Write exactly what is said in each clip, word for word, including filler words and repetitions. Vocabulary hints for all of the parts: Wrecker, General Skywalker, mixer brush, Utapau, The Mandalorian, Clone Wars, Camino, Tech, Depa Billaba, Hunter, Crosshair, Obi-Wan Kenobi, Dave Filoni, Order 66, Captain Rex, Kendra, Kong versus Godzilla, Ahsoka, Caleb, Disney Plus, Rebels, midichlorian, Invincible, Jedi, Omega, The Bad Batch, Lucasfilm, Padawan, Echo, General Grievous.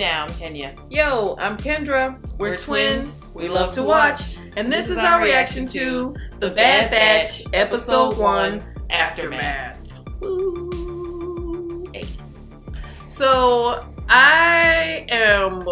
now, I'm Kenya. Yo, I'm Kendra. We're, We're twins. twins. We love to watch. And this, this is our reaction to The Bad Batch, Episode one, Aftermath. Woo! Hey. So, I am...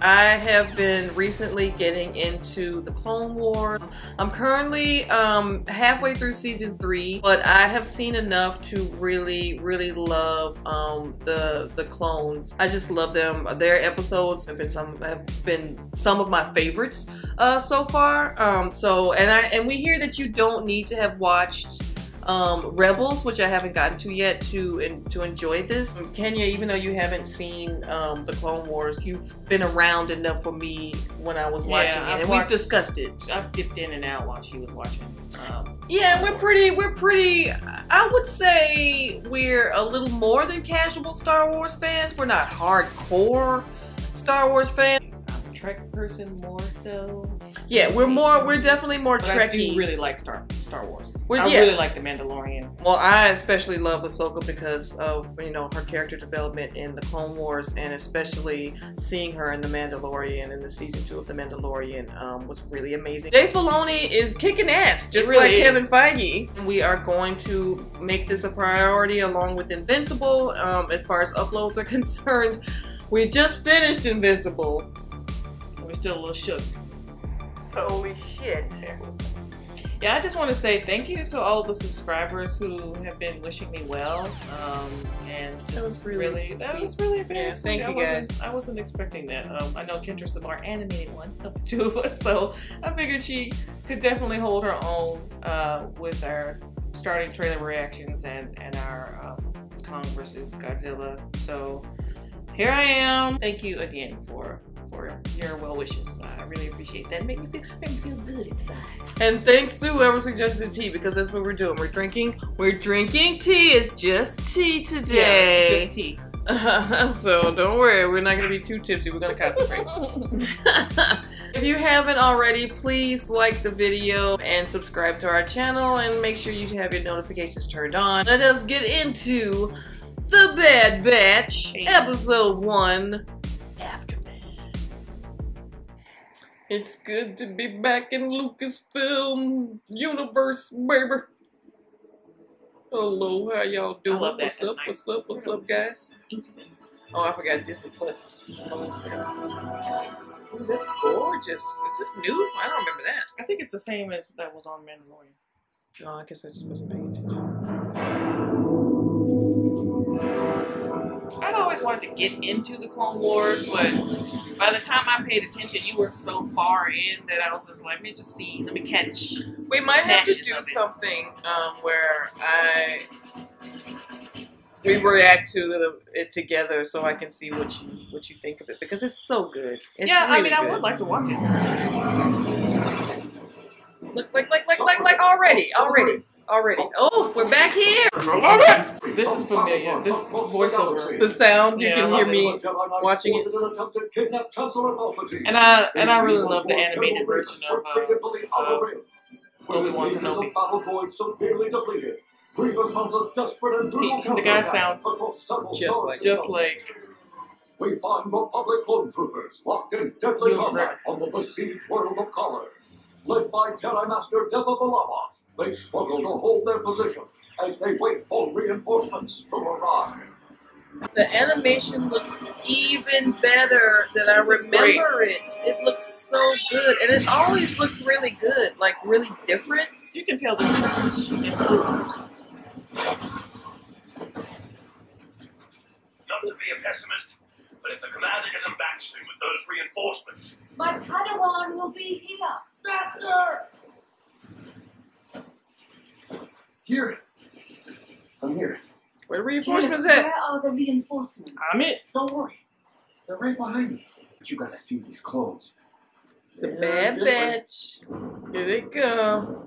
I have been recently getting into the Clone Wars. I'm currently um, halfway through season three, but I have seen enough to really, really love um, the the clones. I just love them. Their episodes have been some have been some of my favorites uh, so far. Um, so, and I and we hear that you don't need to have watched Um, Rebels, which I haven't gotten to yet, to and to enjoy this. Kenya, even though you haven't seen um, the Clone Wars, you've been around enough for me when I was watching yeah, it, I've and watched, we've discussed it. I've dipped in and out while she was watching. Um, yeah, we're pretty. We're pretty. I would say we're a little more than casual Star Wars fans. We're not hardcore Star Wars fans. I'm a Trek person more so. Yeah, we're more. We're definitely more but Trekkies. I do really like Star Star Wars. We're, I yeah. really like The Mandalorian. Well, I especially love Ahsoka because of you know her character development in the Clone Wars, and especially seeing her in The Mandalorian in the season two of The Mandalorian um, was really amazing. Dave Filoni is kicking ass, just really like is. Kevin Feige. We are going to make this a priority along with Invincible. Um, as far as uploads are concerned, we just finished Invincible. We're still a little shook. Holy shit. Yeah, I just want to say thank you to all the subscribers who have been wishing me well. Um, and just that was really, really that was really embarrassing. Yeah, thank you I guys. I wasn't expecting that. Um, I know Kendra's the more animated one of the two of us, so I figured she could definitely hold her own uh, with our starting trailer reactions and, and our um, Kong versus Godzilla. So here I am. Thank you again for for your well wishes. I really appreciate that. Make me feel, make me feel good inside. And thanks to whoever suggested the tea, because that's what we're doing. We're drinking, we're drinking tea. It's just tea today. Yeah, it's just tea. Uh, so don't worry, we're not gonna be too tipsy. We're gonna concentrate. If you haven't already, please like the video and subscribe to our channel and make sure you have your notifications turned on. Let us get into The Bad Batch, Episode one, After. It's good to be back in Lucasfilm universe, baby. Hello, how y'all doing? What's up, nice. what's up, what's up, what's up, guys? Oh, I forgot Disney Plus. Oh, that's gorgeous. Is this new? I don't remember that. I think it's the same as that was on Mandalorian. Oh, I guess I just wasn't paying attention. I'd always wanted to get into the Clone Wars, but... by the time I paid attention, you were so far in that I was just like, let me just see, let me catch. We might have to do something um, where I we react to it together, so I can see what you what you think of it, because it's so good. It's yeah, really I mean, good. I would like to watch it. Look, like, like, like, like, like already, already. Already. Oh, we're back here. I love it. This is familiar. This voiceover, the sound you yeah, can hear me it. watching it. And I and I really love the animated version of Obi-Wan Kenobi. He, the guy sounds just like just like. We find Republic clone troopers locked in deadly combat on the besieged world of Collar, led by Jedi Master Depa Billaba. They struggle to hold their position as they wait for reinforcements to arrive. The animation looks even better than I this remember it. It looks so good. And it always looks really good, like really different. You can tell this is improved. Not to be a pessimist, but if the commander isn't back soon with those reinforcements... my Padawan will be here. Faster! Here. I'm here. Where are the reinforcements at? Where are the reinforcements? I'm it. Don't worry. They're right behind me. But you gotta see these clones. The Bad Batch. Here they go.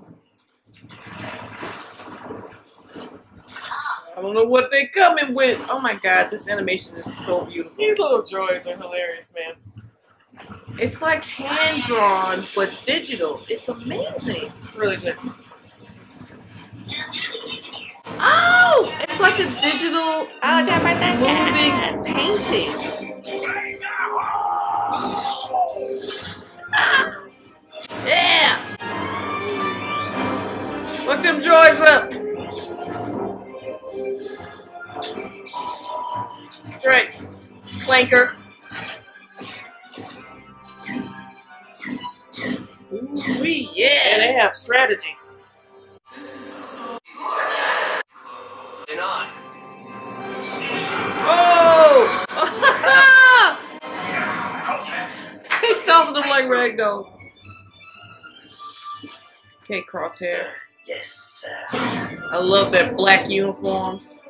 I don't know what they're coming with. Oh my god, this animation is so beautiful. These little droids are hilarious, man. It's like hand-drawn, but digital. It's amazing. It's really good. Oh! It's like a digital moving painting. Ah. Yeah! Look them droids up! That's right, Clanker. Ooh-wee, yeah, they have strategy. Oh! He's tossing them like rag dolls. Okay, Crosshair. Yes, sir. I love their black uniforms.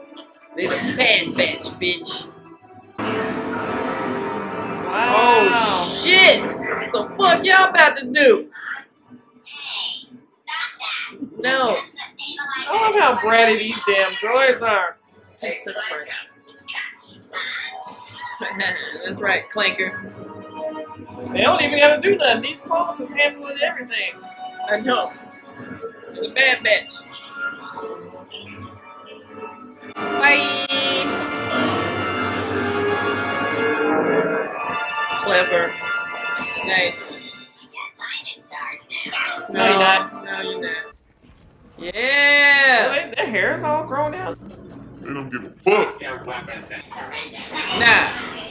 They're the Bad Batch, bitch. Wow. Oh, shit! What the fuck y'all about to do? Hey, stop that. No. I love how bratty these damn droids are. Tastes such bratty. That's right, Clanker. They don't even gotta do nothing. These clones is handling everything. I know. They're the Bad Batch. Bye. Clever. Nice. I guess I'm in charge now. No, you're not. No, you're not. Yeah! Well, they, their hair is all grown out. They don't give a fuck. Nah.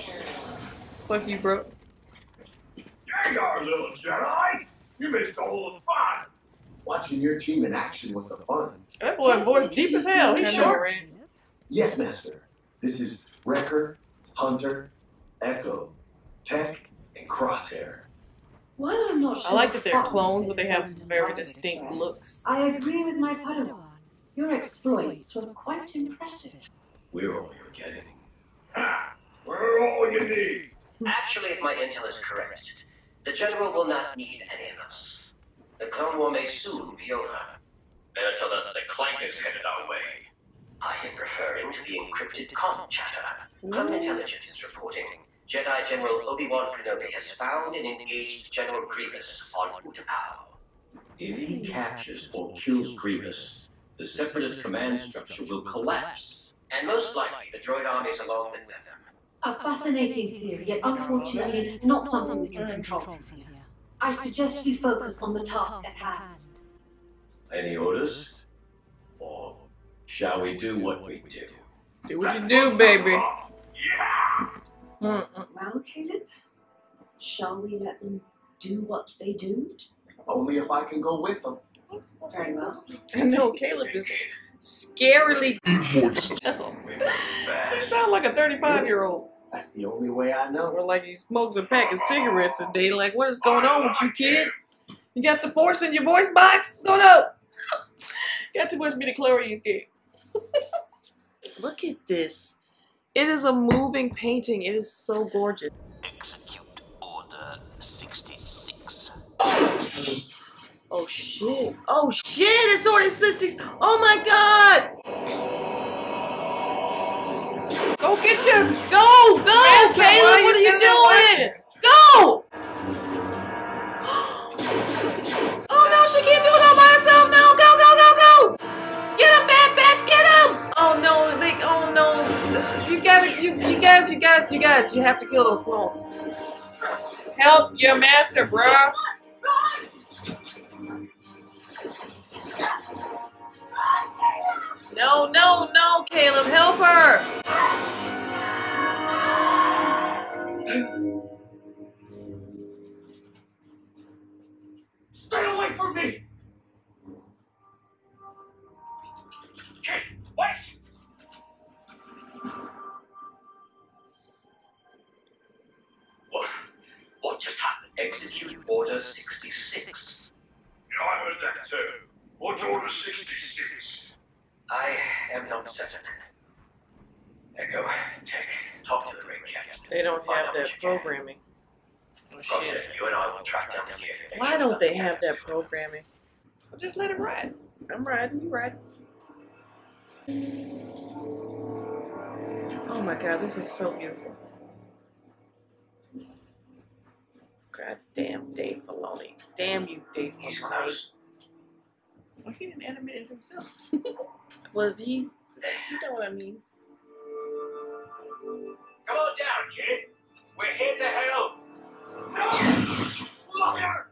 Fuck you, bro. Dang our little Jedi! You missed all of the fun! Watching your team in action was the fun. That boy's voice deep as hell. He's short. Yes, Master. This is Wrecker, Hunter, Echo, Tech, and Crosshair. Well, I'm not sure I like that they're clones, but they have very distinct looks. I agree with my Padawan. Your exploits were quite impressive. We're all you're getting. Ha! We're all you need! Actually, if my intel is correct, the General will not need any of us. The Clone War may soon be over. Better tell us that the Clank is headed our way. I am referring to the encrypted comm chatter. Clone Intelligence is reporting. Jedi General Obi-Wan Kenobi has found and engaged General Grievous on Utapau. If he captures or kills Grievous, the Separatist command structure will collapse, and most likely the droid armies along with them. A fascinating theory, yet unfortunately not something we can control from here. I suggest we focus on the task at hand. Any orders? Or shall we do what we do? Do what you do, baby. Yeah. Mm-mm. Well, Caleb, shall we let them do what they do? Only if I can go with them. Very well. I know Caleb is scarily. He sounds like a thirty-five-year-old. That's the only way I know. Or like he smokes a pack of cigarettes a day. Like, what is going on with you, kid? You got the force in your voice box? What's going on? Got too much midichlorian, kid. Look at this. It is a moving painting. It is so gorgeous. Execute Order sixty-six. Oh, oh shit. Oh shit, it's Order sixty-six. Oh my god. Go get your... Go, go, Master, Caleb, what are you doing? Go! Oh no, she can't do it all by herself. No, go, go, go, go. Get him, Bad Batch, get him. Oh no, they... Oh no. You gotta, you, you guys, you guys, you guys, you have to kill those clones. Help your master, bruh. No, no, no, Caleb, help her. Stay away from me. Hey, wait. What just happened? Execute Order sixty-six. Yeah, I heard that too. What's Order sixty-six? I am not certain. Echo, Tech, talk to the Ring Captain. They don't have that programming. Oh, shit. You and I will track down the... Why don't they have that programming? Well, just let it ride. I'm riding, you ride. Oh my god, this is so beautiful. God damn, Dave Filoni. Damn you, Dave Filoni. Well, he didn't animate it himself. Well, he You know what I mean. Come on down, kid. We're here to help. No! Fire!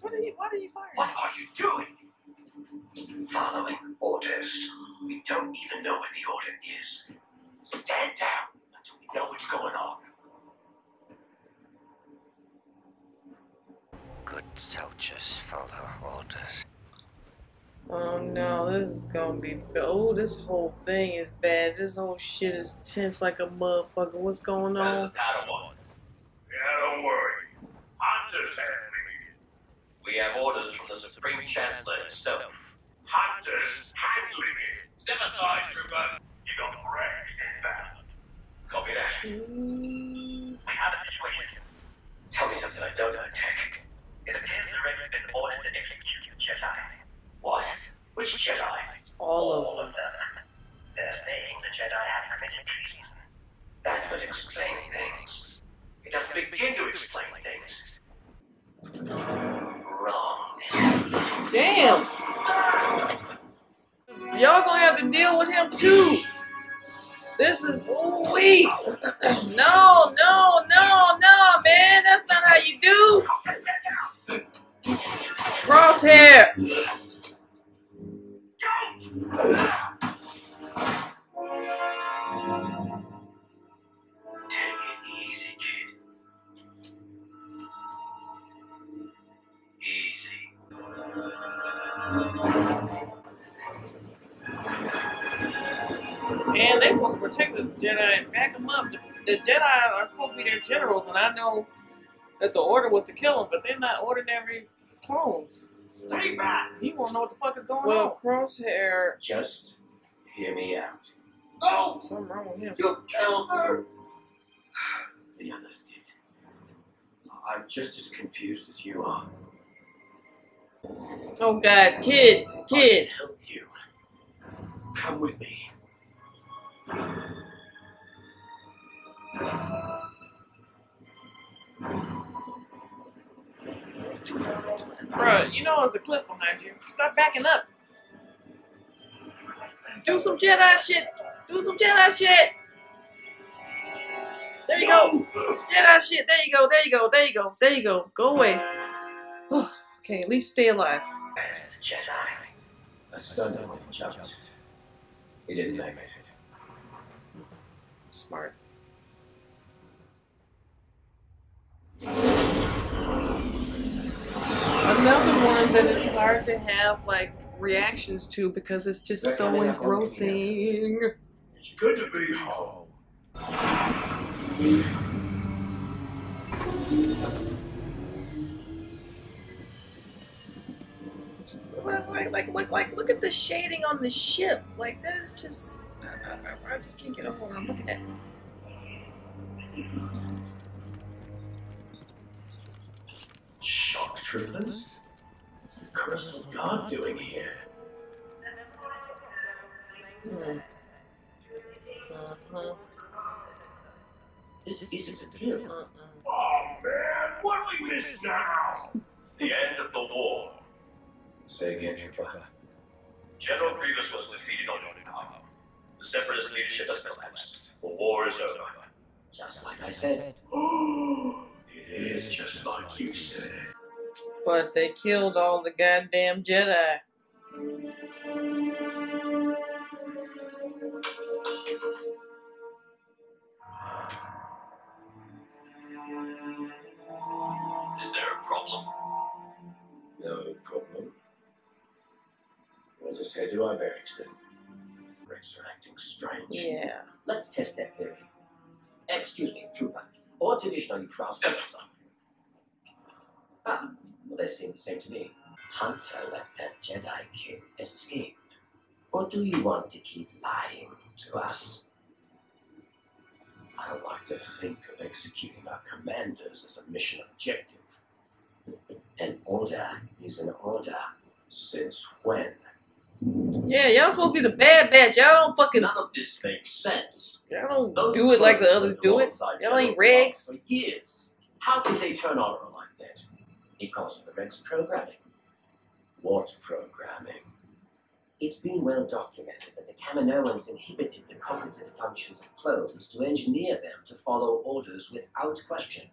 What are you, what are you firing? What are you doing? Following orders. We don't even know what the order is. Stand down until we know what's going on. Good soldiers follow orders. Oh no, this is gonna be. Oh, this whole thing is bad. This whole shit is tense like a motherfucker. What's going on? That's a Padawan. Yeah, don't worry. Hunter's handling it. We have orders from the Supreme Chancellor himself. Hunter's handling it. Step aside, trooper. You got wrecked in battle. Copy that. Mm. We have a situation. Tell me something I don't know, Tech. It appears the Rebels have been ordered to execute the Jedi. What? Which Jedi? All of them. All of them. They're saying the Jedi have committed treason. That would explain things. It doesn't begin to explain things. Wrong. Damn! Y'all gonna have to deal with him too! This is ooh-wee! No, no, no, no, man! That's not how you do! Crosshair! Take it easy, kid. Easy. Man, they supposed to protect the Jedi and back them up. The, the Jedi are supposed to be their generals, and I know that the order was to kill them, but they're not ordinary clones. Stay back! He won't know what the fuck is going well, on. Well, Crosshair... Just hear me out. No! Something wrong with him. You killed her! The others did. I'm just as confused as you are. Oh God, kid, kid! I can help you. Come with me. Bruh, you know it's a cliff behind you. Stop backing up. Do some Jedi shit. Do some Jedi shit. There you go. Jedi shit. There you go. There you go. There you go. There you go. Go away. Okay, at least stay alive. As the Jedi, a stunner jumped. He didn't make it. Smart. Another one that it's hard to have like reactions to because it's just They're so engrossing. It's good to be home. Like, like, like, like, look at the shading on the ship. Like, that is just. I, I, I just can't get a hold on. Look at that. Shock troopers? What's the curse of God doing here? Hmm. Uh-huh. This isn't a deal. Uh-uh. Oh man, what do we miss now? The end of the war. Say again, Trooper. General Grievous was defeated on Utapau. The Separatist leadership has collapsed. The war is over. Just like I said. It is just like you said. But they killed all the goddamn Jedi. Is there a problem? No problem. We'll just head to our barracks then. Barracks are acting strange. Yeah. Let's test that theory. Excuse me, Trooper. What division are you from? Ah, well they seem the same to me. Hunter let that Jedi kid escape. Or do you want to keep lying to us? I like to think of executing our commanders as a mission objective. An order is an order. Since when? Yeah, y'all supposed to be the Bad Batch. Y'all don't fucking. None of this makes sense. Y'all don't Those do it like the others do it. Y'all ain't regs. For years, how could they turn honor like that? Because of the regs programming. What programming? It's been well documented that the Kaminoans inhibited the cognitive functions of clones to engineer them to follow orders without question.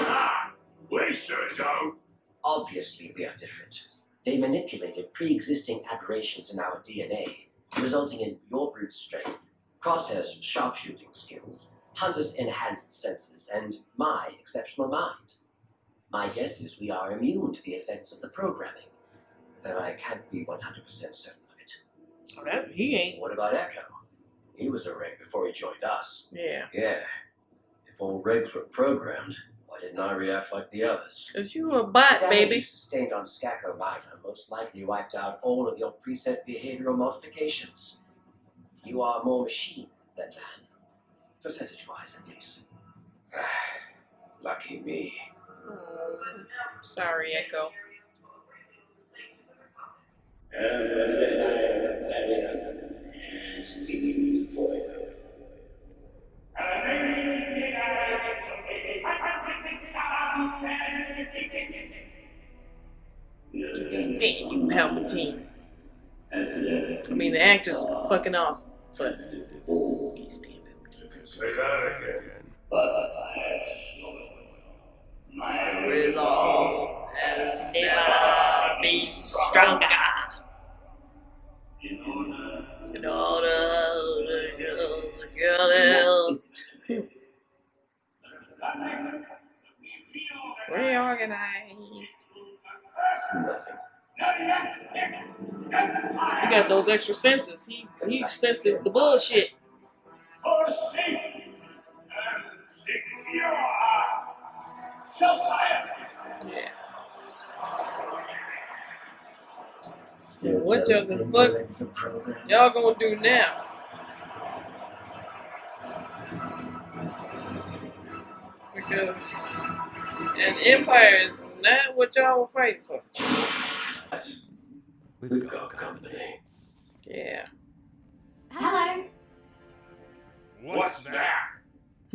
Ha! We sure don't! Obviously we are different. They manipulated pre-existing aberrations in our D N A, resulting in your brute strength, Crosshair's sharpshooting skills, Hunter's enhanced senses, and my exceptional mind. My guess is we are immune to the effects of the programming, though I can't be one hundred percent certain of it. Oh, that, he ain't. What about Echo? He was a Reg before he joined us. Yeah. Yeah. If all Regs were programmed, why didn't I react like the others? Because you were a bot, the baby. You sustained on Skako Minor most likely wiped out all of your preset behavioral modifications. You are more machine than man. Percentage-wise, at least. Lucky me. Oh, sorry, Echo. Uh, Sting you, Palpatine. I mean, the actor's fucking awesome, but he's damn Palpatine. Say that again. But I my resolve has never been stronger. In order, in order, reorganized. Nothing. He got those extra senses. He he senses the bullshit. Yeah. Still what y'all the fuck y'all gonna do now? Because an empire is not what y'all were fighting for. We've got company. Yeah. Hello. What's that?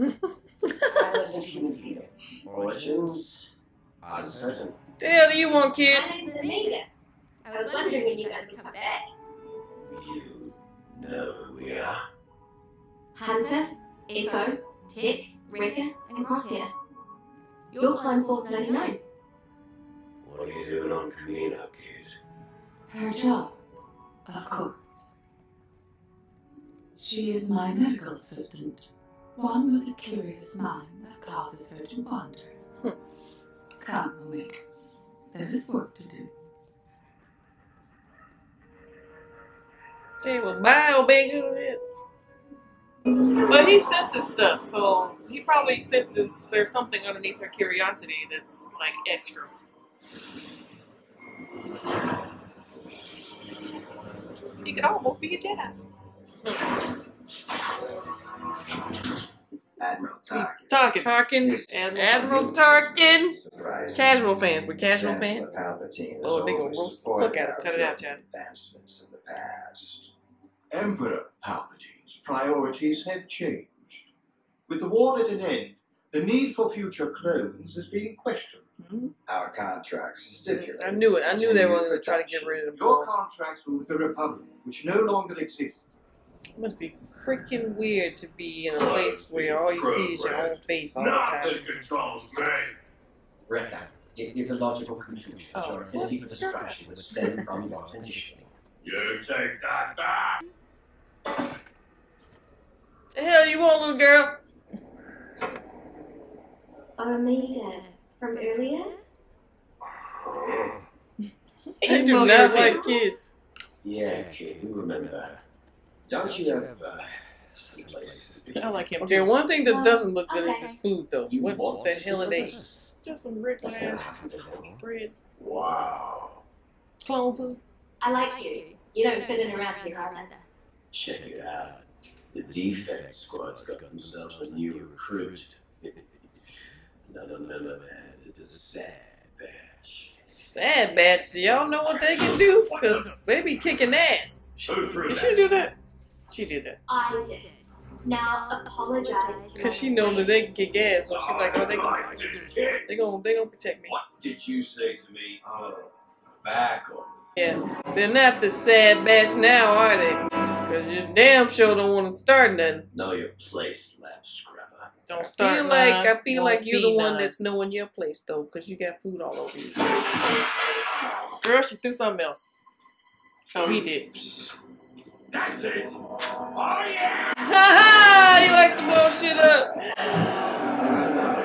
I listen to human fear. Origins are uncertain. The hell do you want, kid? My name's Omega. I was wondering when you guys would come back. You know who we are. Hunter, Echo, Tech, Wrecker, and Crosshair. Your clone force ninety-nine. What are you doing on Camino, kid? Her job, of course. She is my medical assistant. One with a curious mind that causes her to wander. Come, Omega. There is work to do. Okay, well, bye, Omega. But he senses stuff, so he probably senses there's something underneath her curiosity that's, like, extra. He could almost be a Jedi. Admiral Tarkin. Tarkin. Tarkin. Admiral Tarkin. Surprising. Casual fans. We're casual fans. Oh, they gonna roast the fuck out. Cut it out, Chad. Advancements in the past. Emperor Palpatine's priorities have changed. With the war at an end, the need for future clones is being questioned. Mm-hmm. Our contracts stipulate. I knew it. I knew they were going to try to get rid of them. Your contracts were with the Republic, which no longer exists. It must be freaking weird to be in a place where all you see is your own face all the time. Nothing controls me. Wrecker, it is a logical conclusion that oh, your affinity for destruction would stem from your conditioning. You take that back! The hell you want, little girl? Omega, from earlier? I do not like kids. Yeah, kid, you remember. Don't you have uh, some place to be? I like him. Okay, one thing that doesn't look good is this food, though. You what the hell are they? Just some ridiculous bread. Wow. Clone food. I like you. You don't fit in around here either. Check it out. The defense squad's got themselves a new recruit. Another member of the Sad Batch. Sad Batch. Y'all know what they can do? Because they be kicking ass. Did she do that? She did that. I did. Now apologize to Cause she know that they can kick ass, so she's like, oh, they gonna, they gonna, they gonna protect me. What did you say to me? Oh, back off. Yeah, they're not the sad batch now, are they? Because you damn sure don't want to start nothing. Know your place, lap scrubber. Don't start. I feel like, I feel like you're the one that's knowing your place, though, because you got food all over you. Girl, she threw something else. Oh, he did. That's it. Oh, yeah! Ha ha! He likes to blow shit up. Not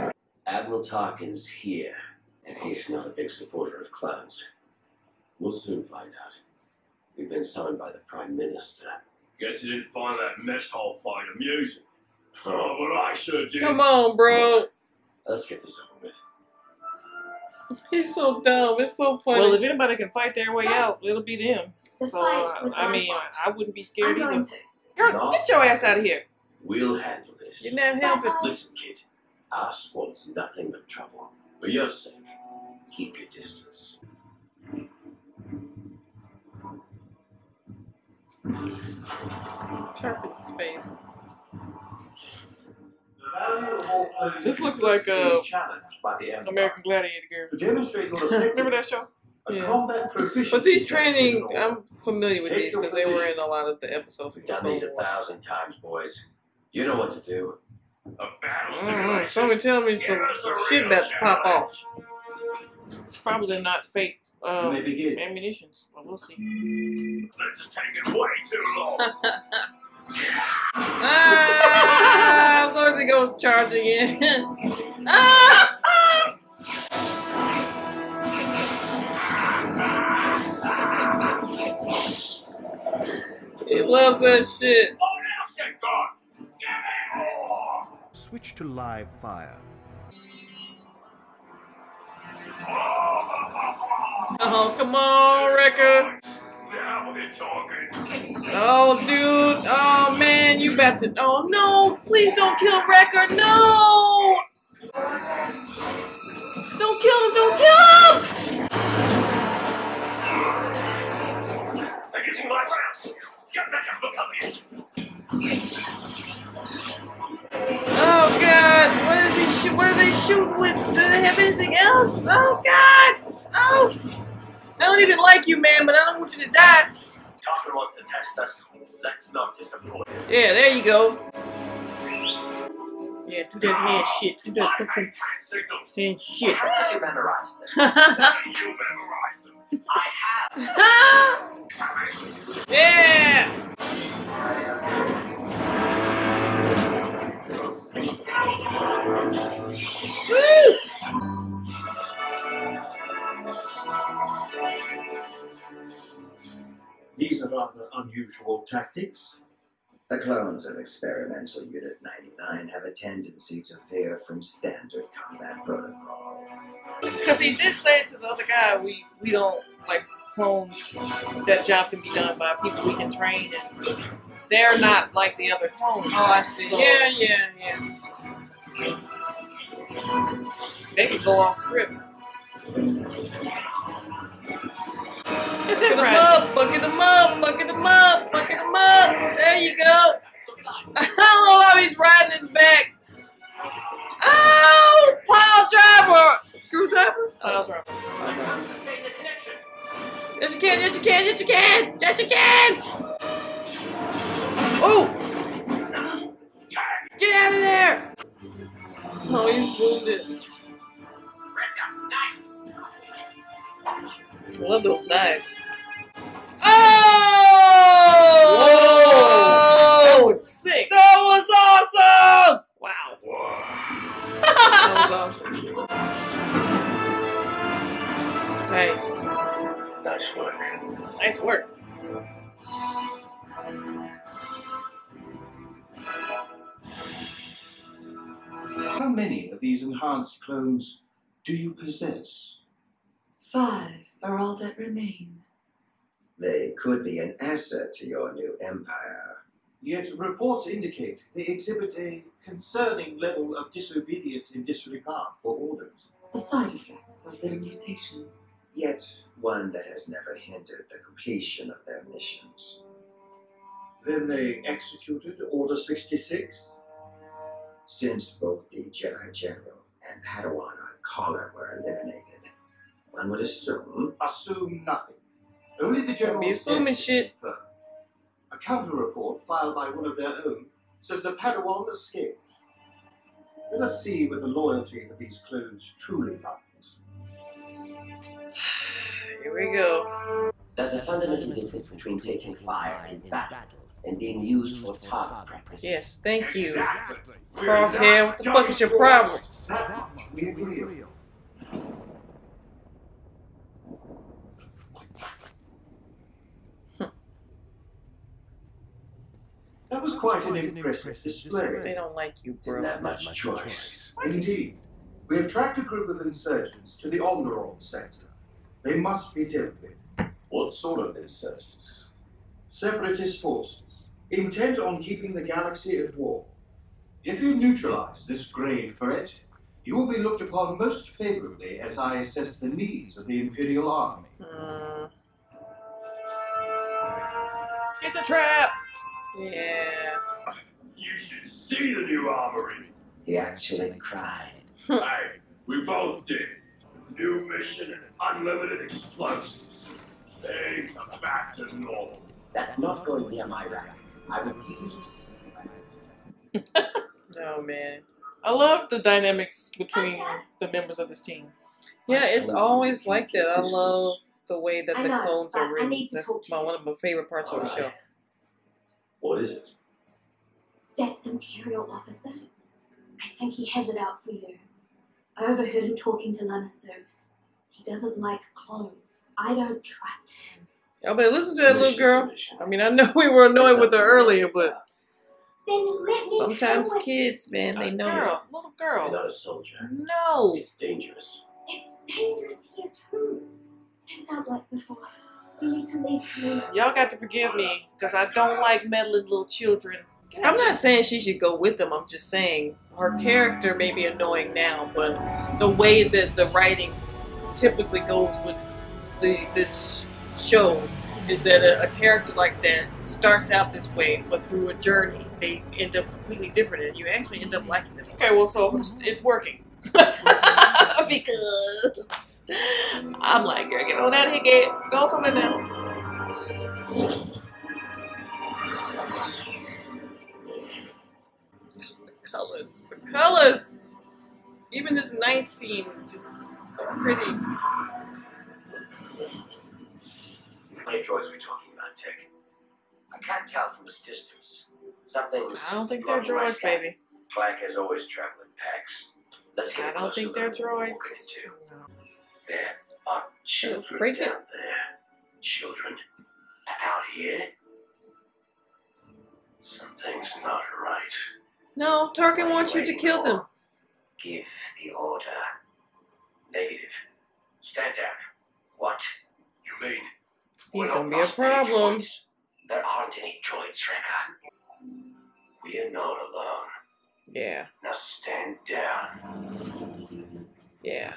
again. Admiral Tarkin's here, and he's not a big supporter of clowns. We'll soon find out. We've been signed by the Prime Minister. Guess you didn't find that mess hall fight amusing. Oh, but I sure did. Come on, bro. Let's get this over with. He's so dumb. It's so funny. Well, if anybody can fight their way out, it'll be them. The so, uh, I mean, fault. I wouldn't be scared I'm either. Girl, not get your ass out of here. We'll handle this. You're not helping. Listen, kid. Our squad's nothing but trouble. For your sake, keep your distance. Turpin's face. This looks like a uh, American Gladiator girl. Remember that show? Yeah. But these training, I'm familiar with these because they were in a lot of the episodes. We've done these a thousand times, boys. You know what to do. A battle mm-hmm. Somebody tell me some shit about to pop off. It's probably not fake um, ammunitions. Well, we'll see. This is taking way too long. Ah, of course he goes charging in. Ah! He loves that shit. Switch to live fire. Oh, come on, Wrecker. Now we're talking. Oh, dude. Oh, man. You about to. Oh, no. Please don't kill Wrecker. No. Don't kill him. Don't kill him. They're getting my rounds. Get back up. Look up. Oh, God. What is he shoot? What are they shooting with? Do they have anything else? Oh, God. Oh. I don't even like you, man, but I don't want you to die. Tarkin wants to test us. Let's not disappoint. Yeah, there you go. Yeah, do that hand shit. Do that fucking hand shit. How did you memorize them? You memorize them. I have. Yeah. Woo! These are rather unusual tactics. The clones of Experimental Unit ninety-nine have a tendency to veer from standard combat protocol. Because he did say to the other guy, we, we don't, like, clones, that job can be done by people we can train, and they're not like the other clones. Oh, I see. So, yeah, yeah, yeah. They could go off script. Bucket right. Them up, bucket them up, bucket them up, bucket them up. There you go. I don't know how he's riding his back. Oh, pile driver, screwdriver, pile driver. Yes you can, yes you can, yes you can, yes you can. Oh, get out of there. Oh, he's wounded. I love those knives. Oh! Whoa! That was sick. That was awesome! Wow. That was awesome. Nice. Nice work. Nice work. How many of these enhanced clones do you possess? Five are all that remain. They could be an asset to your new empire. Yet reports indicate they exhibit a concerning level of disobedience in disregard for orders. A side effect of their mutation. Yet one that has never hindered the completion of their missions. Then they executed Order sixty-six? Since both the Jedi General and Padawan on Connor were eliminated, and would assume... Assume nothing. Only the general... Don't be assuming shit. Firm. A counter-report filed by one of their own says the Padawan escaped. Let us see whether loyalty that these clones truly lies. Here we go. There's a fundamental difference between taking fire in battle and being used for target practice. Yes, thank you. Exactly. Crosshair, what the fuck is your problem? That we agree. That was quite an impressive display. They don't like you, bro. Didn't have much choice. Indeed. We have tracked a group of insurgents to the Omniron sector. They must be dealt with. What sort of insurgents? Separatist forces, intent on keeping the galaxy at war. If you neutralize this grave threat, you will be looked upon most favorably as I assess the needs of the Imperial Army. Mm. It's a trap! Yeah. You should see the new armory. He actually cried. Hey, we both did. New mission and unlimited explosives. Things are back to normal. That's not going near my rack. I refuse to see my Oh man. I love the dynamics between the members of this team. Yeah, it's always like that. I love the way that the clones are written. That's my, one of my favorite parts of the show. What is it? That Imperial officer? I think he has it out for you. I overheard him talking to Lanasu. He doesn't like clones. I don't trust him. Oh, but listen to that little girl. I mean, I know we were annoyed with her earlier, but... Then let me sometimes kids, man, they know. Girl, little girl. You're not a soldier. No. It's dangerous. It's dangerous here, too. Things aren't like before. Y'all got to forgive me, because I don't like meddling little children. I'm not saying she should go with them, I'm just saying her character may be annoying now, but the way that the writing typically goes with the this show is that a, a character like that starts out this way, but through a journey, they end up completely different, and you actually end up liking them. Okay, well, so it's working. Because... I'm like, girl, get on out of here, get go somewhere now. The colors, the colors. Even this night scene is just so pretty. How many droids are we talking about, Tech? I can't tell from this distance. Something's. I don't think they're droids, baby. Black has always traveled in packs. Let's get I don't think they're droids. There are children break down it. There. Children out here. Something's not right. No, Tarkin wants you to kill them. Give the order. Negative. Stand down. What? You mean? He's gonna be a problem. There aren't any droids, Wrecker. We are not alone. Yeah. Now stand down. Yeah.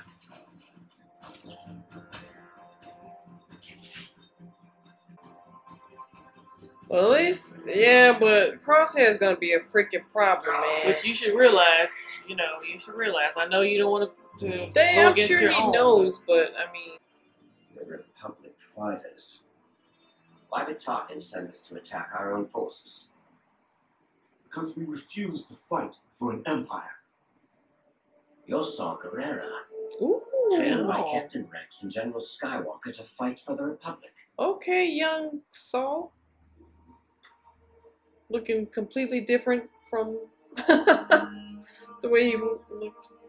Well, at least, yeah, but Crosshair is gonna be a freaking problem, man. Which you should realize, you know, you should realize. I know you don't want to. to Damn, I'm sure he own. knows, but I mean, the Republic fighters. Why did Tarkin send us to attack our own forces? Because we refuse to fight for an empire. You're Saw Gerrera. Ooh. Trained by Captain Rex and General Skywalker to fight for the Republic. Okay, young Saul. Looking completely different from the way he looked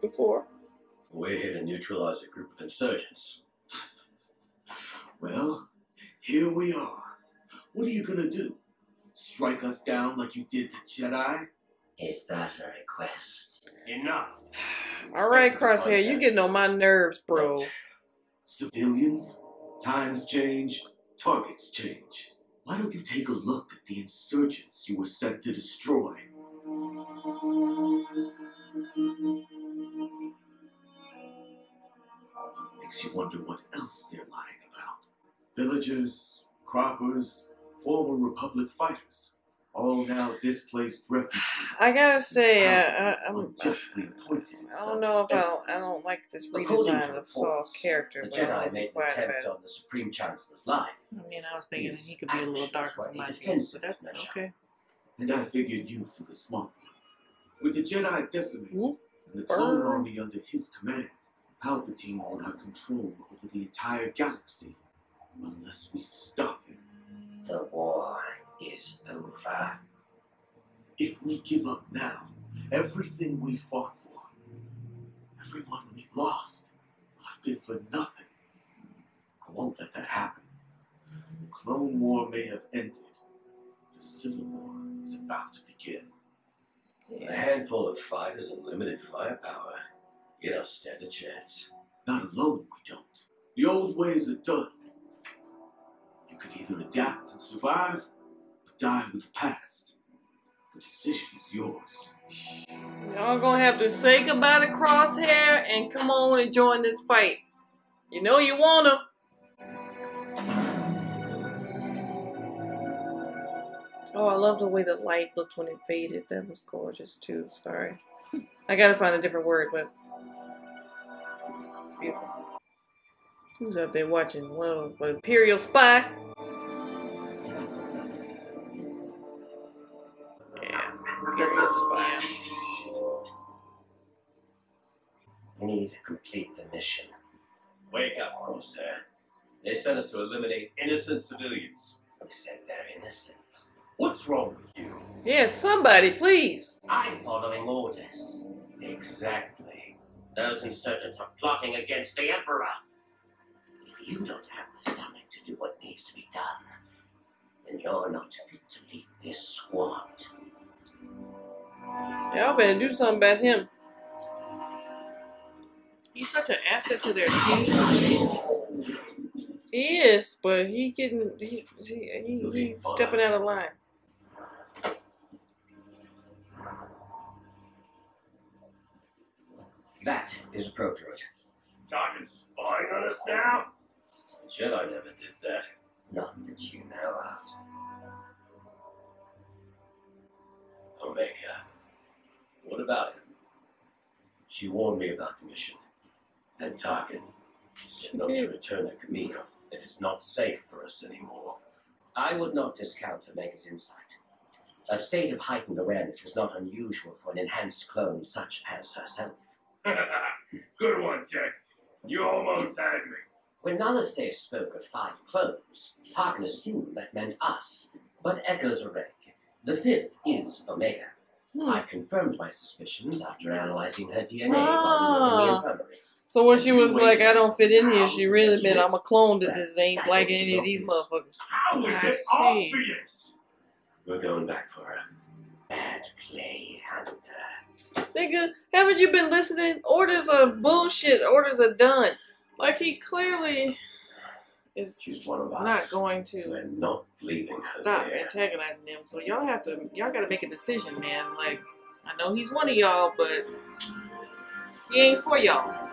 before. We're here to neutralize a group of insurgents. Well, here we are. What are you gonna do? Strike us down like you did the Jedi? Is that a request? Enough. All right, Crosshair, you getting on my nerves, bro. Civilians, times change, targets change. Why don't you take a look at the insurgents you were sent to destroy? Makes you wonder what else they're lying about. Villagers, croppers, former Republic fighters. all now displaced refugees. I gotta say, uh, I'm, I don't know about, I don't like this redesign of Saw's character. The Jedi made an attempt on the Supreme Chancellor's life. I mean, I was thinking he could be a little darker for my taste, but that's okay. And I figured you for the smart one. With the Jedi decimated Whoop. and the clone Burn. army under his command, Palpatine will have control over the entire galaxy unless we stop him. The war is over. If we give up now, everything we fought for, everyone we lost, will have been for nothing. I won't let that happen. The Clone War may have ended. The Civil War is about to begin. Yeah. A handful of fighters and limited firepower. You don't stand a chance. Not alone, we don't. The old ways are done. You can either adapt and survive, or die with the past. The decision is yours. Y'all gonna have to say goodbye to Crosshair and come on and join this fight. You know you wanna. Oh, I love the way the light looked when it faded. That was gorgeous too. Sorry. I gotta find a different word, but it's beautiful. Who's out there watching? Well, an Imperial spy. Yeah, Imperial spy. We need to complete the mission. Wake up, Crosshair. They sent us to eliminate innocent civilians. Who said they're innocent? What's wrong with you? Yes, somebody, please. I'm following orders. Exactly. Those insurgents are plotting against the Emperor. If you don't have the stomach to do what needs to be done, then you're not fit to lead this squad. Y'all better do something about him. He's such an asset to their team. He is, but he getting he he, he he's stepping out of line. That is a protoid. Tarkin's spying on us now? The Jedi never did that. Not that you know of. Omega. What about him? She warned me about the mission. And Tarkin said not to return to Camino. It is not safe for us anymore. I would not discount Omega's insight. A state of heightened awareness is not unusual for an enhanced clone such as herself. Good one, Tech. You almost had me. When Nalastair spoke of five clones, Tarkin assumed that meant us, but Echo's a wreck. The fifth is Omega. Hmm. I confirmed my suspicions after analyzing her D N A ah. while we were in the infirmary. So when she was like, I don't fit in here, she really meant I'm a clone that just ain't like any of these motherfuckers. How is it obvious? We're going back for her. Bad play, Hunter. Nigga, haven't you been listening? Orders are bullshit. Orders are done. Like, he clearly is She's one of us. not going to We're not leaving her stop there. antagonizing him. So y'all have to, y'all gotta make a decision, man. Like, I know he's one of y'all, but he ain't for y'all.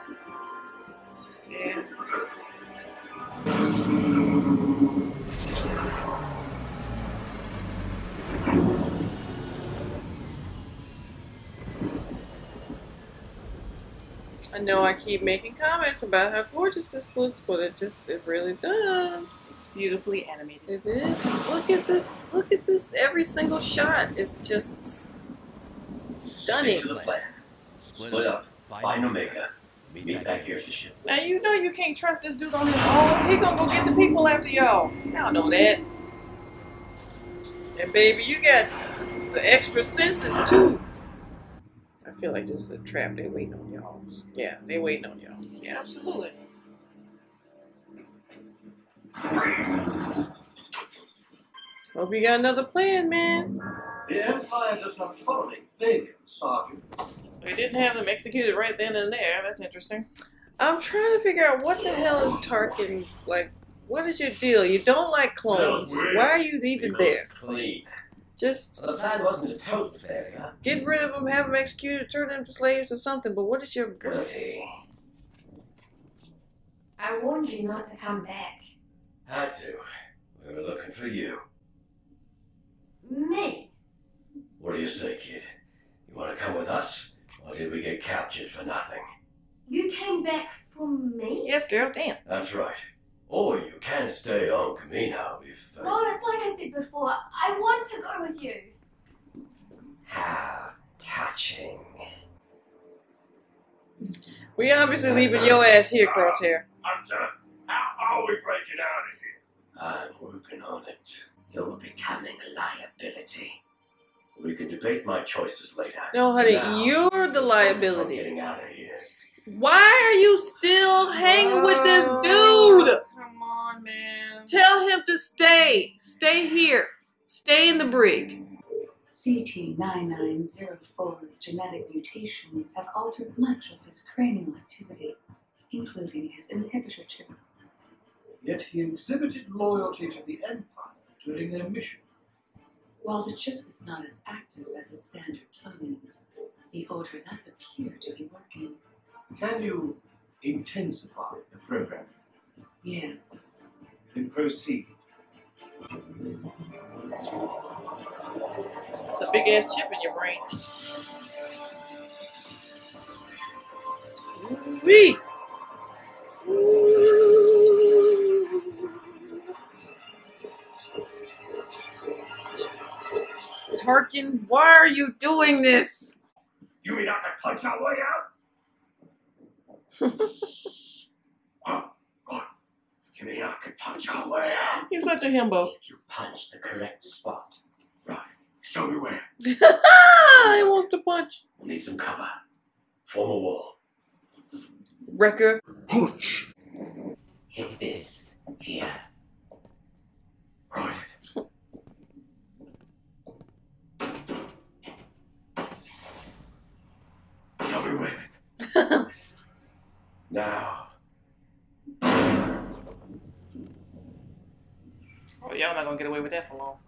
Yeah. I know I keep making comments about how gorgeous this looks, but it just, it really does. It's beautifully animated. It is. Look at this. Look at this. Every single shot is just stunning. Stick to the plan. Split up. Find Omega. Meet me back here at the ship. Now, you know you can't trust this dude on his own. He gonna go get the people after y'all. Y'all know that. And baby, you got the extra senses, too. I feel like this is a trap. They waiting on y'all. Yeah, they waiting on y'all. Yeah, absolutely. Hope you got another plan, man. The Empire does not tolerate failure, Sergeant. So they didn't have them executed right then and there. That's interesting. I'm trying to figure out what the hell is Tarkin like. What is your deal? You don't like clones. Why are you even there? Clean. Just well, the plan wasn't a total failure. Get rid of them, have them executed, turn them to slaves or something. But what is your guess? I warned you not to come back. Had to. We were looking for you. Me? What do you say, kid? You want to come with us? Or did we get captured for nothing? You came back for me? Yes, girl, damn. That's right. Or you can stay on Camino if... Uh... No, it's like I said before. I want to go with you. How touching. We obviously leaving your ass here, Crosshair. Hunter, how are we breaking out of here? I'm working on it. You're becoming a liability. We can debate my choices later. No, honey, now, you're the liability. Getting out of here. Why are you still hanging oh, with this dude? Come on, man. Tell him to stay. Stay here. Stay in the brig. C T nine nine zero four's genetic mutations have altered much of his cranial activity, including his inhibitor chip. Yet he exhibited loyalty to the Empire during their mission. While the chip is not as active as his standard clones, the Order does appear to be working. Can you intensify the program? Yes. Then proceed. That's a big ass chip in your brain. Wee! Tarkin, why are you doing this? You mean I can punch our way out? Oh, God. You mean I can punch our way out? You're such a himbo. If you punch the correct spot. Right. Show me where. He wants to punch. We'll need some cover. Form a wall. Wrecker. Punch. Hit this here. Right. Now. Oh, y'all not gonna get away with that for long.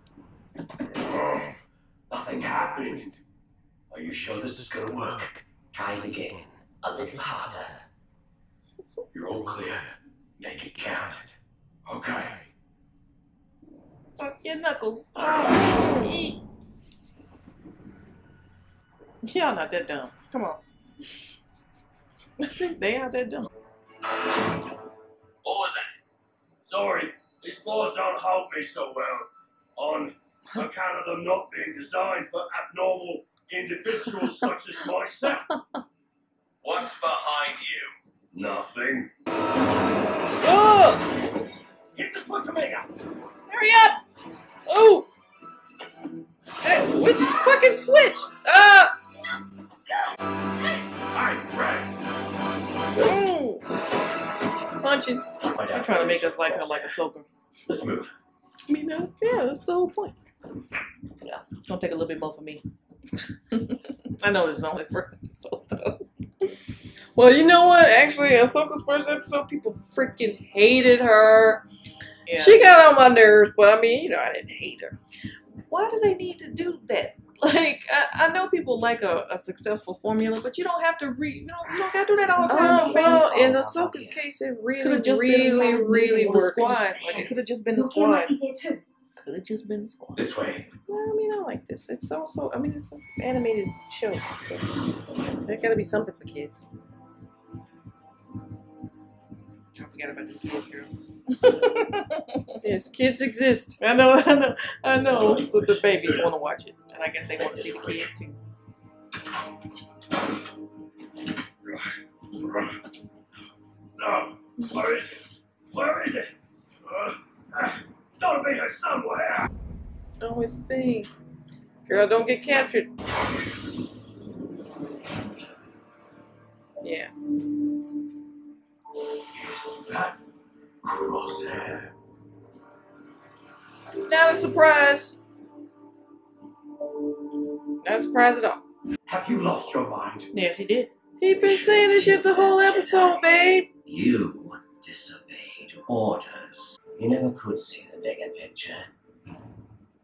Oh, nothing happened. Are you sure this is gonna work? Try it again. A little harder. You're all clear. Make it count. Okay. Fuck your knuckles. Oh. Y'all not that dumb. Come on. They are that dumb. What was that? Sorry, these floors don't hold me so well. On account of them not being designed for abnormal individuals such as myself. What's behind you? Nothing. Oh! Hit the switch, Omega! Hurry up! Oh! Hey, which fucking switch? Uh! I'm red. Ooh. Punching. They're trying to make us like her like Ahsoka. Let's move. I mean, that's, yeah, that's the whole point. Yeah, don't take a little bit more for me. I know this is only the first episode, though. Well, you know what? Actually, Ahsoka's first episode, people freaking hated her. Yeah. She got on my nerves, but I mean, you know, I didn't hate her. Why do they need to do that? Like, I, I know people like a, a successful formula, but you don't have to re you don't, you don't gotta do that all the time. Well, in Ahsoka's case, it really, really, really worked. Like, it could have just been the squad. Could have just been the squad. This way. Well, I mean, I like this. It's also, I mean, it's an animated show. So there's gotta be something for kids. I forgot about the kids, girl. Yes, kids exist. I know, I know, I know. But the babies want to watch it, and I guess they want to see the kids too. No, where is it? Where is it? Uh, uh, it's gotta be here somewhere. Oh, it's thing. Girl, don't get captured. Yeah. Is that Crosshair? Not a surprise. Not a surprise at all. Have you lost your mind? Yes, he did. He's been saying this shit the whole episode, babe. You disobeyed orders. You never could see the bigger picture.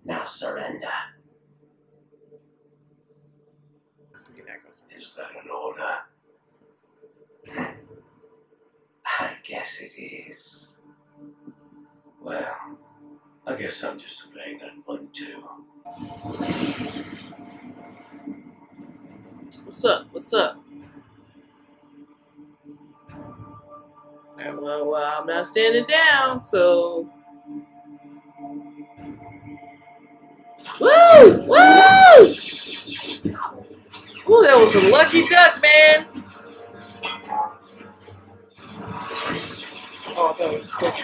Now surrender. Is that an order? I guess it is. Well, I guess I'm disobeying that one too. What's up? What's up? Alright, well, well, I'm not standing down, so... Woo! Woo! Ooh, that was a lucky duck, man! Oh, that was supposed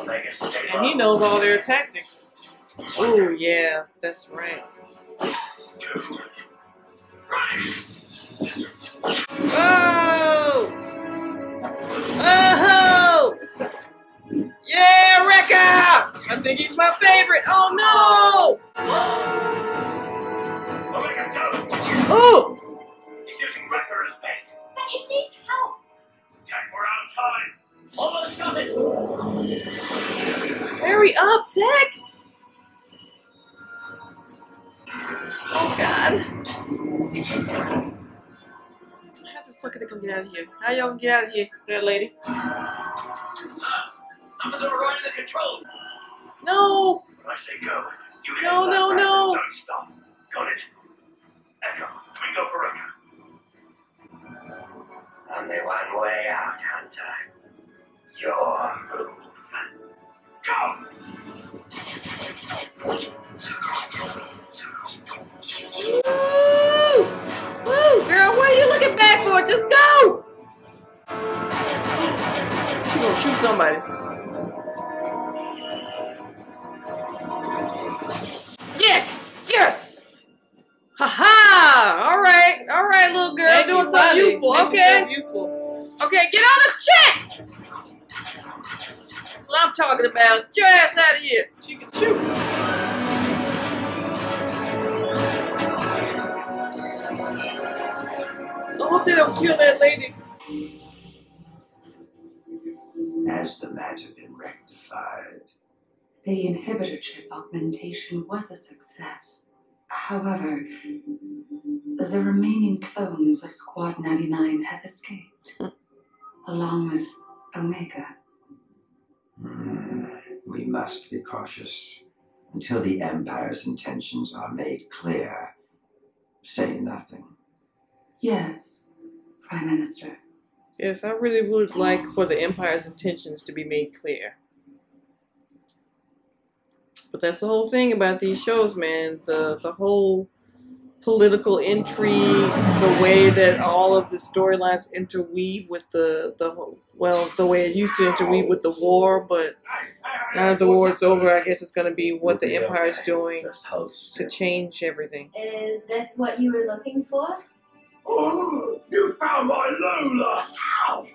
to. And he knows all their tactics. Ooh, yeah, that's right. Oh! Oh! Yeah, Wrecker! I think he's my favorite! Oh no! Oh! He's using Wrecker as bait! But he needs help! Tech, we're out of time! Almost got it! Hurry up, Tech! Oh god. How the fuck are they gonna get out of here? How y'all gonna get out of here, that lady? Someone's overriding the control. No! When I say go, you no, no, no! Don't stop. Got it. Echo, we go for Wrecker. Only one way out, Hunter. Your move. Go! Woo! Woo! Girl, what are you looking back for? Just go! She's gonna shoot somebody. Yes! Yes! Ha ha! Alright, alright, little girl. Thank doing something body. Useful, Thank okay? Useful. Okay, get out of the chat! That's what I'm talking about. Get your ass out of here. She can shoot. I hope they don't kill that lady. Has the matter been rectified? The inhibitor chip augmentation was a success. However, the remaining clones of Squad ninety-nine have escaped, along with Omega. Hmm. We must be cautious until the Empire's intentions are made clear. Say nothing. Yes, Prime Minister. Yes, I really would like for the Empire's intentions to be made clear. But that's the whole thing about these shows, man. The the whole political intrigue, the way that all of the storylines interweave with the, the whole, well, the way it used to interweave with the war, but now that the war's over, I guess it's going to be what the Empire's doing to change everything. Is this what you were looking for? Oh, you found my Lola! Ow!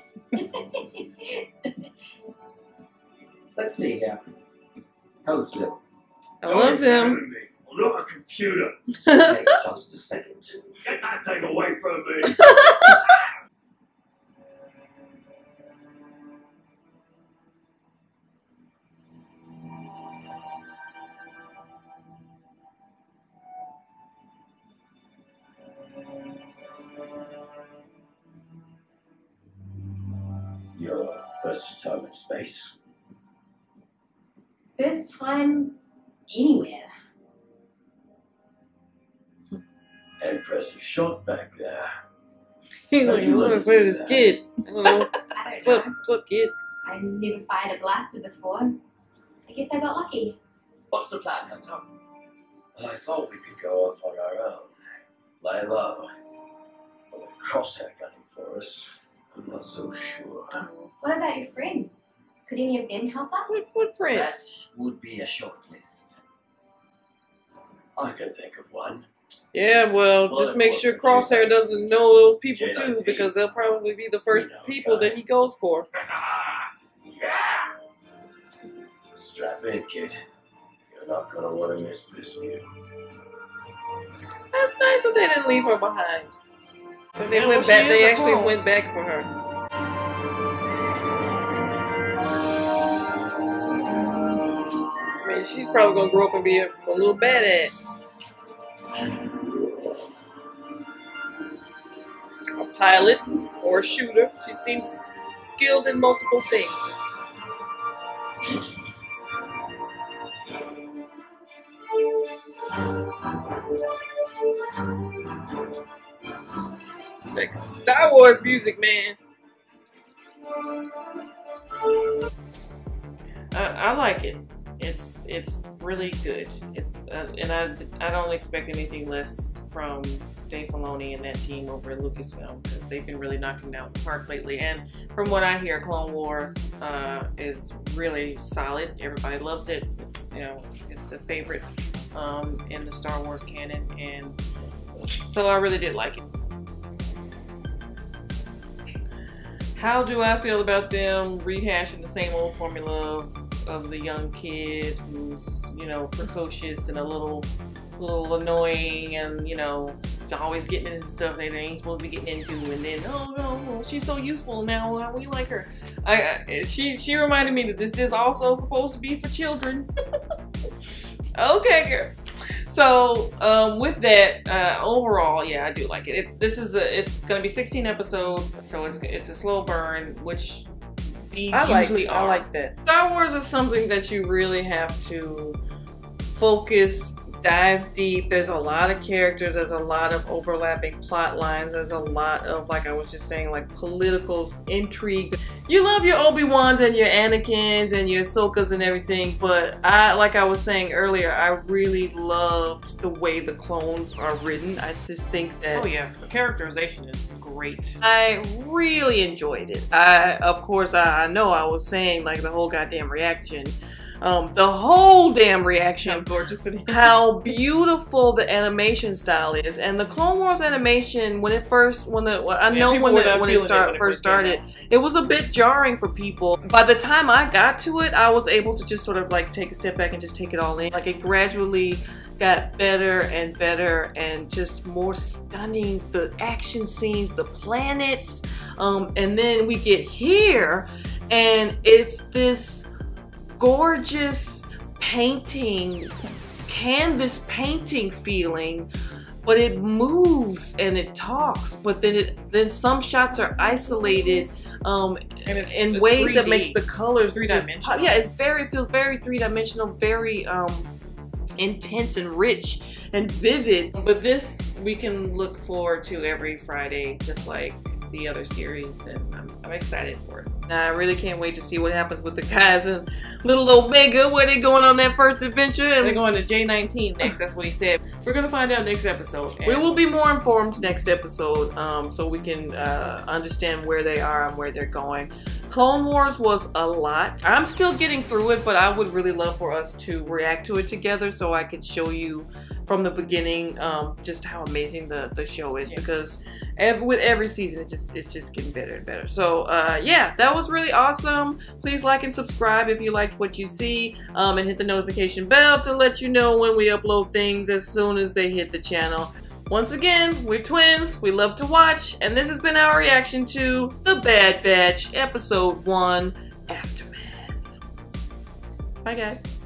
Let's see here. How's it? I love them. I'm not a computer. So take just a second. Get that thing away from me! Your first time in space. First time anywhere. Impressive shot back there. He's like, you want to play this kid? I don't know. I don't flip, know. Flip, kid. I've never fired a blaster before. I guess I got lucky. What's the plan, Hunter? Well, I thought we could go off on our own. Lay low. But with Crosshair gunning for us, I'm not so sure. What about your friends? Could any of them help us? What, what friends? That would be a short list. I can think of one. Yeah, well, well just make sure Crosshair J doesn't know those people J too, because they'll probably be the first you know, people guy. That he goes for. Yeah. Strap in, kid. You're not gonna want to miss this view. That's nice that they didn't leave her behind. But they went back. They actually went back for her. I mean, she's probably gonna grow up and be a, a little badass. A pilot or a shooter. She seems skilled in multiple things. music. Star Wars music, man. I, I like it. It's it's really good. It's uh, and I I don't expect anything less from Dave Filoni and that team over at Lucasfilm, because they've been really knocking down the park lately. And from what I hear, Clone Wars uh, is really solid. Everybody loves it. It's, you know, it's a favorite um, in the Star Wars canon, and so I really did like it. How do I feel about them rehashing the same old formula of, of the young kid who's, you know, precocious and a little, little annoying, and, you know, always getting into stuff they ain't supposed to be getting into, and then, oh no, she's so useful now, we like her. I, I she she reminded me that this is also supposed to be for children. Okay, girl. So um, with that, uh, overall, yeah, I do like it. It's this is a it's gonna be sixteen episodes, so it's it's a slow burn, which these I like, usually are. I like that. Star Wars is something that you really have to focus. Dive deep. There's a lot of characters, there's a lot of overlapping plot lines, there's a lot of, like I was just saying, like political intrigue. You love your Obi-Wans and your Anakins and your Ahsokas and everything, but I, like I was saying earlier, I really loved the way the clones are written. I just think that, oh yeah, the characterization is great. I really enjoyed it. I of course I, I know I was saying, like, the whole goddamn reaction. Um, the whole damn reaction. How gorgeous it is. How beautiful the animation style is, and the Clone Wars animation when it first, when the, well, I know when the, when it start, first started, it was a bit jarring for people. By the time I got to it, I was able to just sort of like take a step back and just take it all in. Like, it gradually got better and better, and just more stunning. The action scenes, the planets, um, and then we get here, and it's this gorgeous painting, canvas painting feeling, but it moves and it talks, but then it then some shots are isolated um and it's, in it's ways three D. That makes the colors just pop. Yeah, it's very it feels very three-dimensional, very um intense and rich and vivid. But this we can look forward to every Friday, just like the other series, and I'm, I'm excited for it. Now, I really can't wait to see what happens with the guys and little Omega. Where they going on that first adventure? And they're going to J nineteen next. That's what he said. We're gonna find out next episode. We will be more informed next episode, um, so we can uh, understand where they are and where they're going. Clone Wars was a lot. I'm still getting through it, but I would really love for us to react to it together, so I could show you from the beginning um, just how amazing the, the show is. Yeah. Because every, with every season, it just it's just getting better and better. So uh, yeah, that was really awesome. Please like and subscribe if you liked what you see, um, and hit the notification bell to let you know when we upload things as soon as they hit the channel. Once again, we're twins, we love to watch, and this has been our reaction to The Bad Batch, Episode one, Aftermath. Bye, guys.